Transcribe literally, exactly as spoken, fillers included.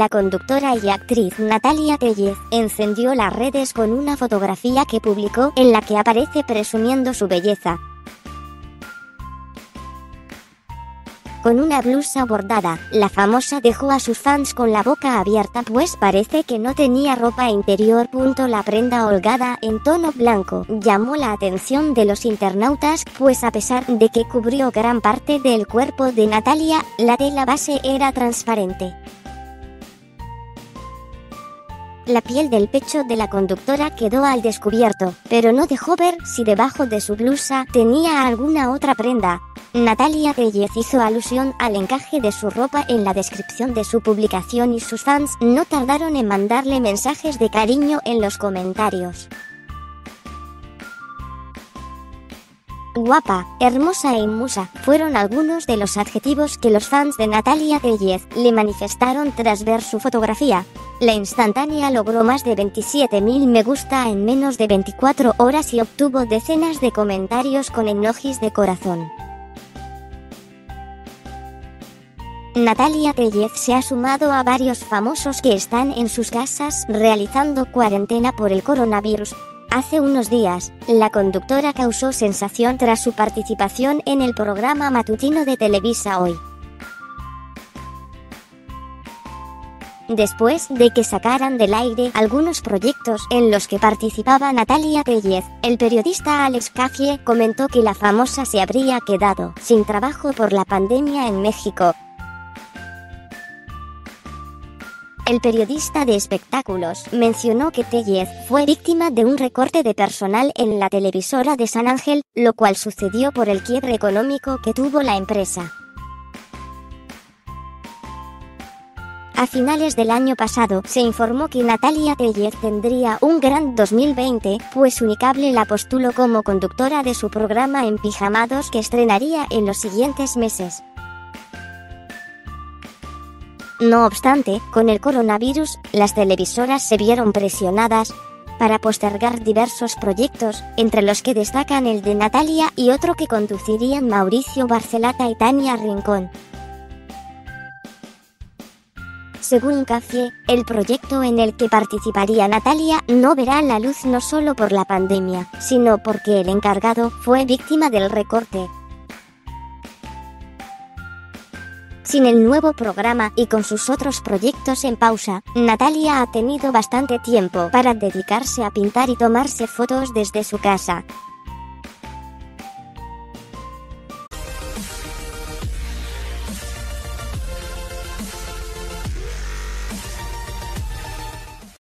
La conductora y actriz Natalia Téllez encendió las redes con una fotografía que publicó en la que aparece presumiendo su belleza. Con una blusa bordada, la famosa dejó a sus fans con la boca abierta pues parece que no tenía ropa interior. La prenda holgada en tono blanco llamó la atención de los internautas pues a pesar de que cubrió gran parte del cuerpo de Natalia, la tela base era transparente. La piel del pecho de la conductora quedó al descubierto, pero no dejó ver si debajo de su blusa tenía alguna otra prenda. Natalia Téllez hizo alusión al encaje de su ropa en la descripción de su publicación y sus fans no tardaron en mandarle mensajes de cariño en los comentarios. Guapa, hermosa y musa fueron algunos de los adjetivos que los fans de Natalia Téllez le manifestaron tras ver su fotografía. La instantánea logró más de veintisiete mil me gusta en menos de veinticuatro horas y obtuvo decenas de comentarios con emojis de corazón. Natalia Téllez se ha sumado a varios famosos que están en sus casas realizando cuarentena por el coronavirus. Hace unos días, la conductora causó sensación tras su participación en el programa matutino de Televisa Hoy. Después de que sacaran del aire algunos proyectos en los que participaba Natalia Téllez, el periodista Álex Kaffie comentó que la famosa se habría quedado sin trabajo por la pandemia en México. El periodista de espectáculos mencionó que Téllez fue víctima de un recorte de personal en la televisora de San Ángel, lo cual sucedió por el quiebre económico que tuvo la empresa. A finales del año pasado se informó que Natalia Téllez tendría un gran dos mil veinte, pues Unicable la postuló como conductora de su programa En Pijamados que estrenaría en los siguientes meses. No obstante, con el coronavirus, las televisoras se vieron presionadas para postergar diversos proyectos, entre los que destacan el de Natalia y otro que conducirían Mauricio Barcelata y Tania Rincón. Según Kaffie, el proyecto en el que participaría Natalia no verá la luz no solo por la pandemia, sino porque el encargado fue víctima del recorte. Sin el nuevo programa y con sus otros proyectos en pausa, Natalia ha tenido bastante tiempo para dedicarse a pintar y tomarse fotos desde su casa.